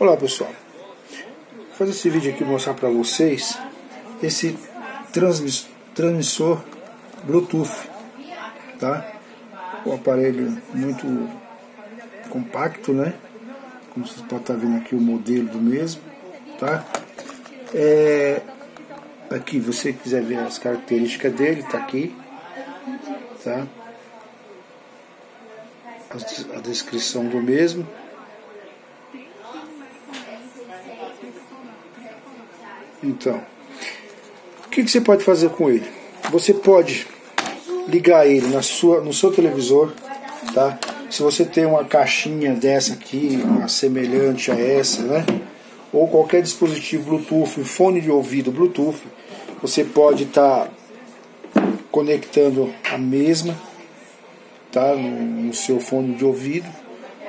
Olá pessoal, vou fazer esse vídeo aqui, mostrar para vocês esse transmissor Bluetooth, tá? O aparelho muito compacto, né? Como vocês podem estar vendo aqui o modelo do mesmo, tá? Aqui você quiser ver as características dele, tá aqui, tá? A descrição do mesmo. Então, o que você pode fazer com ele? Você pode ligar ele no seu televisor, tá? Se você tem uma caixinha dessa aqui, uma semelhante a essa, né? Ou qualquer dispositivo Bluetooth, um fone de ouvido Bluetooth, você pode estar conectando a mesma, tá? No seu fone de ouvido.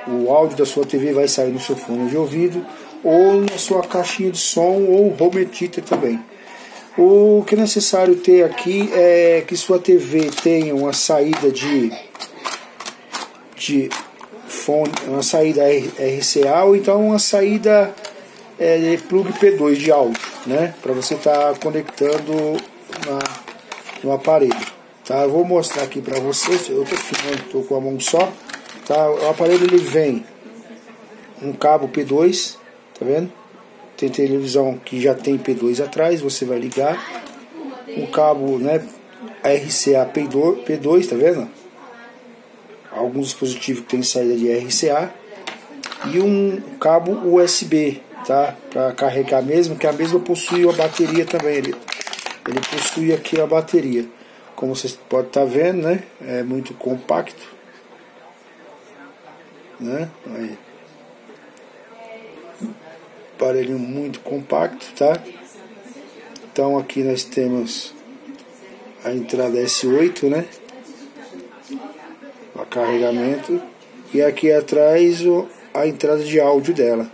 O áudio da sua TV vai sair no seu fone de ouvido, ou na sua caixinha de som, ou home theater também. O que é necessário ter aqui é que sua TV tenha uma saída de fone, uma saída RCA, ou então uma saída plug P2 de áudio, né? Para você estar conectando no aparelho. Tá? Eu vou mostrar aqui para vocês. Eu estou com a mão só. Tá? O aparelho ele vem um cabo P2. Tá vendo? Tem televisão que já tem P2 atrás, você vai ligar o cabo, né, RCA P2, tá vendo? Alguns dispositivos que tem saída de RCA e um cabo USB, tá? Para carregar mesmo, que a mesma possui a bateria também. Ele possui aqui a bateria, como vocês podem estar vendo, né? É muito compacto, né? Aí. Aparelho muito compacto, tá? Então aqui nós temos a entrada S8, né? O carregamento. E aqui atrás a entrada de áudio dela,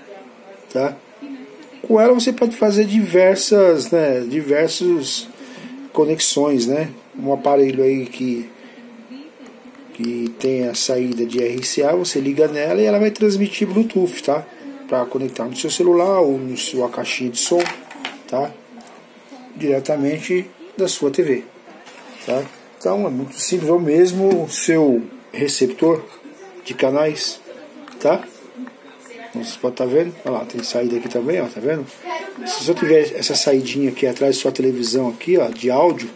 tá? Com ela você pode fazer diversas, né? Diversas conexões, né? Um aparelho aí que tem a saída de RCA, você liga nela e ela vai transmitir Bluetooth, tá? Para conectar no seu celular ou na sua caixinha de som, tá? Diretamente da sua TV, tá? Então é muito simples, ou mesmo o seu receptor de canais, tá? Vocês podem estar vendo, olha lá, tem saída aqui também, ó, tá vendo? Se você tiver essa saidinha aqui atrás da sua televisão aqui, ó, de áudio,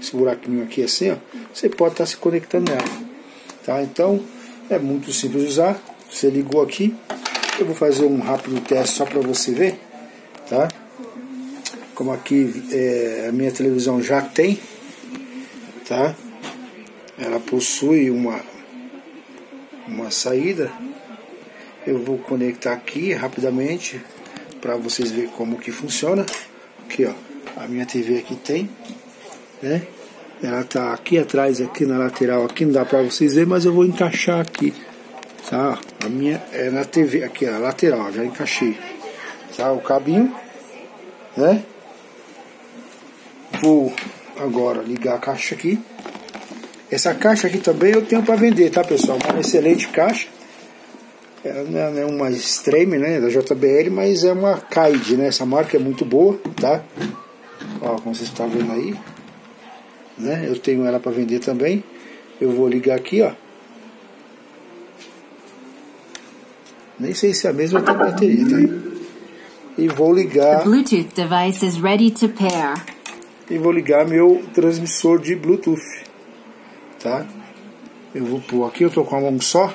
esse buraquinho aqui assim, ó, você pode estar se conectando nela, tá? Então é muito simples de usar. Você ligou aqui. Eu vou fazer um rápido teste só para você ver, tá? Como aqui a minha televisão já tem, tá? Ela possui uma saída. Eu vou conectar aqui rapidamente para vocês verem como que funciona. Aqui, ó, a minha TV aqui tem, né? Ela tá aqui atrás, aqui na lateral, aqui não dá para vocês verem, mas eu vou encaixar aqui. Tá, a minha é na TV, aqui a lateral, já encaixei, tá, o cabinho, né? Vou agora ligar a caixa aqui. Essa caixa aqui também eu tenho para vender, tá pessoal? Uma excelente caixa. Ela não é uma Extreme, né, da JBL, mas é uma Kaid, né? Essa marca é muito boa, tá? Ó, como vocês estão vendo aí, né? Eu tenho ela para vender também. Eu vou ligar aqui, ó. Nem sei se é a mesma da bateria, tá? E vou ligar. The Bluetooth device is ready to pair. E vou ligar meu transmissor de Bluetooth, tá? Eu vou pôr aqui, eu tô com a mão só.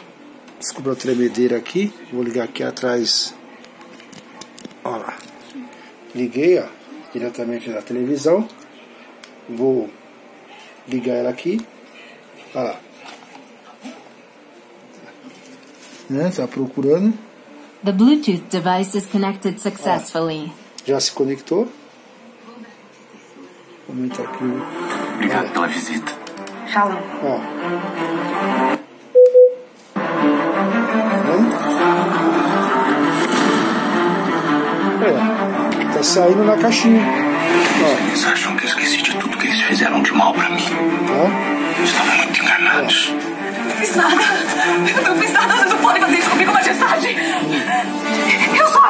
Desculpa a tremedeira aqui. Vou ligar aqui atrás. Olha lá. Liguei, ó, diretamente na televisão. Vou ligar ela aqui. Olha lá. Né? Tá procurando. The Bluetooth device is connected successfully. Ah, já se conectou. Vou aumentar aqui. Obrigado pela visita. Shalom. Ah. É. Tá saindo na caixinha. Ah. Eles acham que eu esqueci de tudo que eles fizeram de mal pra mim. Ah. Estavam muito enganados. Ah. Eu não fiz nada, vocês não podem fazer isso comigo, majestade! Eu sou a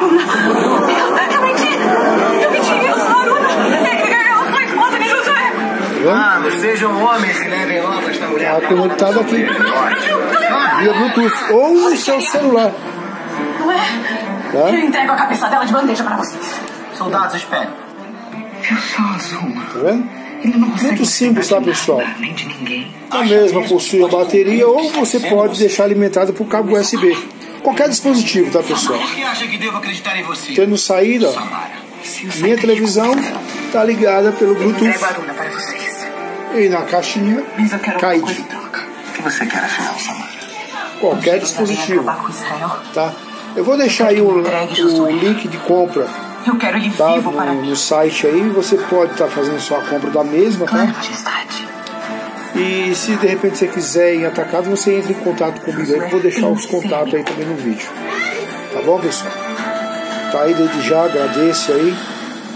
conectado aqui via Bluetooth ou no seu celular. Ué? Eu entrego a cabeça dela de bandeja pra vocês. Soldados, espere. Eu sou azul. Tá vendo? Muito simples, tá, pessoal? A mesma possui a bateria ou você pode deixar alimentada por cabo USB. Qualquer dispositivo, tá, pessoal? Tendo saída, minha televisão tá ligada pelo Bluetooth. E na caixinha, Kaid. Qualquer dispositivo, tá? Eu vou deixar aí o link de compra. Eu quero ele vivo para mim. No site aí você pode estar fazendo sua compra da mesma, tá? E se de repente você quiser ir atacado, você entra em contato comigo aí. Vou deixar os contatos aí também no vídeo. Tá bom, pessoal? Tá aí desde já, agradeço aí.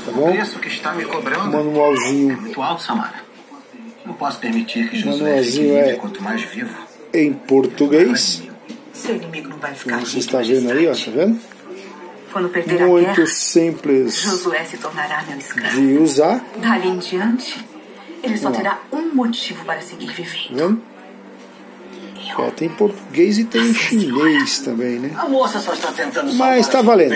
Tá bom? O preço que está me cobrando. Manualzinho. É muito alto, Samara. Não posso permitir que Josué vive quanto mais vivo. Em português. Seu inimigo não vai ficar. Você está vendo aí, ó, tá vendo? Quando perder a guerra, muito simples Josué se tornará meu escravo. De usar. Dali em diante, ele só terá um motivo para seguir vivendo. É, tem português e tem chinês também, né? A moça só está tentando. Mas tá valendo.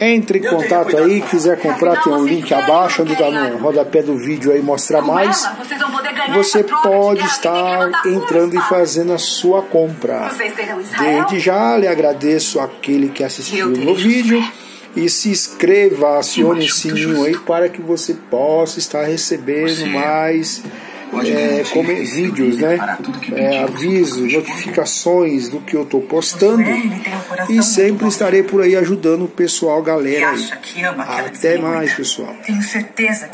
Entre em contato aí, quiser comprar, tem um link abaixo, onde tá no rodapé do vídeo aí, mostrar mais. Você pode estar entrando e fazendo a sua compra. Desde já, lhe agradeço àquele que assistiu no vídeo. E se inscreva, acione o sininho aí para que você possa estar recebendo mais vídeos, né? Avisos, notificações do que eu tô postando. E sempre estarei por aí ajudando o pessoal, galera. Até mais, pessoal. Tenho certeza que